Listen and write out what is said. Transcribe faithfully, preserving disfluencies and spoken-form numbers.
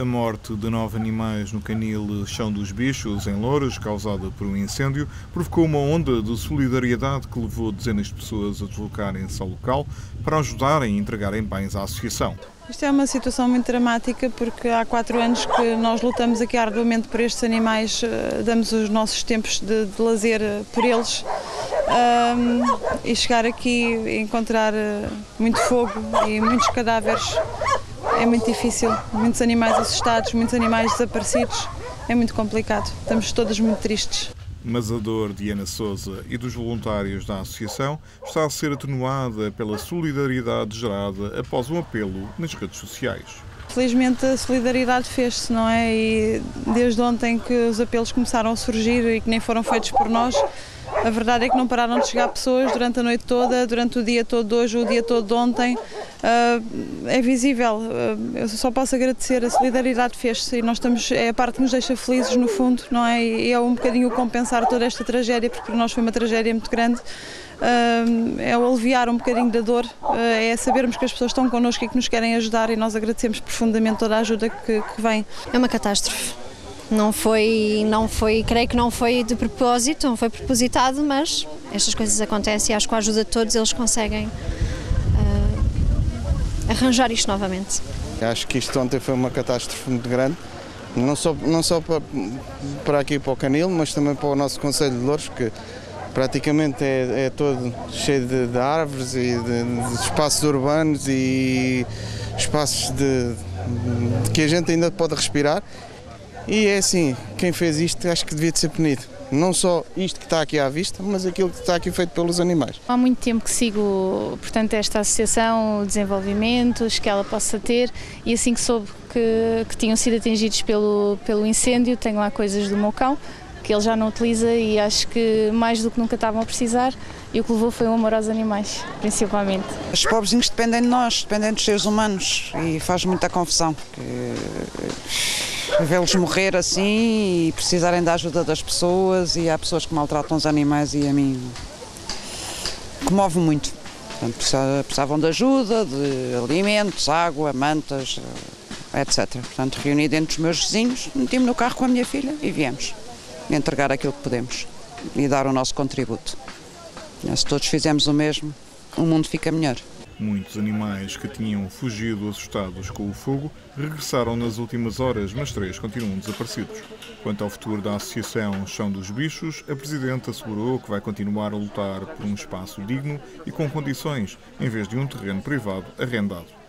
a morte de nove animais no canil Chão dos Bichos, em Loures, causada por um incêndio, provocou uma onda de solidariedade que levou dezenas de pessoas a deslocarem-se ao local para ajudarem e entregarem bens à associação. Isto é uma situação muito dramática porque há quatro anos que nós lutamos aqui arduamente por estes animais, damos os nossos tempos de, de lazer por eles. Um, e chegar aqui e encontrar muito fogo e muitos cadáveres é muito difícil, muitos animais assustados, muitos animais desaparecidos, é muito complicado, estamos todos muito tristes. Mas a dor de Ana Sousa e dos voluntários da associação está a ser atenuada pela solidariedade gerada após um apelo nas redes sociais. Felizmente a solidariedade fez-se, não é? E desde ontem que os apelos começaram a surgir e que nem foram feitos por nós, a verdade é que não pararam de chegar pessoas durante a noite toda, durante o dia todo de hoje, o dia todo de ontem. É visível, eu só posso agradecer, a solidariedade fez-se e nós estamos, é a parte que nos deixa felizes no fundo, não é? E é um bocadinho compensar toda esta tragédia, porque para nós foi uma tragédia muito grande. É o aliviar um bocadinho da dor, é sabermos que as pessoas estão connosco e que nos querem ajudar e nós agradecemos profundamente toda a ajuda que, que vem. É uma catástrofe, não foi, não foi, creio que não foi de propósito, não foi propositado, mas estas coisas acontecem e acho que com a ajuda de todos eles conseguem uh, arranjar isto novamente. Acho que isto ontem foi uma catástrofe muito grande, não só, não só para, para aqui para o canil, mas também para o nosso Conselho de Loures, que praticamente é, é todo cheio de, de árvores e de, de espaços urbanos e espaços de, de que a gente ainda pode respirar. E é assim, quem fez isto acho que devia de ser punido. Não só isto que está aqui à vista, mas aquilo que está aqui feito pelos animais. Há muito tempo que sigo, portanto, esta associação, desenvolvimentos que ela possa ter, e assim que soube que, que tinham sido atingidos pelo, pelo incêndio, tenho lá coisas do meu cão, que ele já não utiliza e acho que mais do que nunca estavam a precisar e o que levou foi o amor aos animais, principalmente. Os pobrezinhos dependem de nós, dependem dos seres humanos e faz muita confusão. Vê-los morrer assim e precisarem da ajuda das pessoas e há pessoas que maltratam os animais e a mim comove muito. Portanto, precisavam de ajuda, de alimentos, água, mantas, etcétera. Portanto, reuni dentro dos meus vizinhos, meti-me no carro com a minha filha e viemos entregar aquilo que podemos e dar o nosso contributo. Se todos fizermos o mesmo, o mundo fica melhor. Muitos animais que tinham fugido assustados com o fogo regressaram nas últimas horas, mas três continuam desaparecidos. Quanto ao futuro da associação Chão dos Bichos, a Presidente assegurou que vai continuar a lutar por um espaço digno e com condições, em vez de um terreno privado arrendado.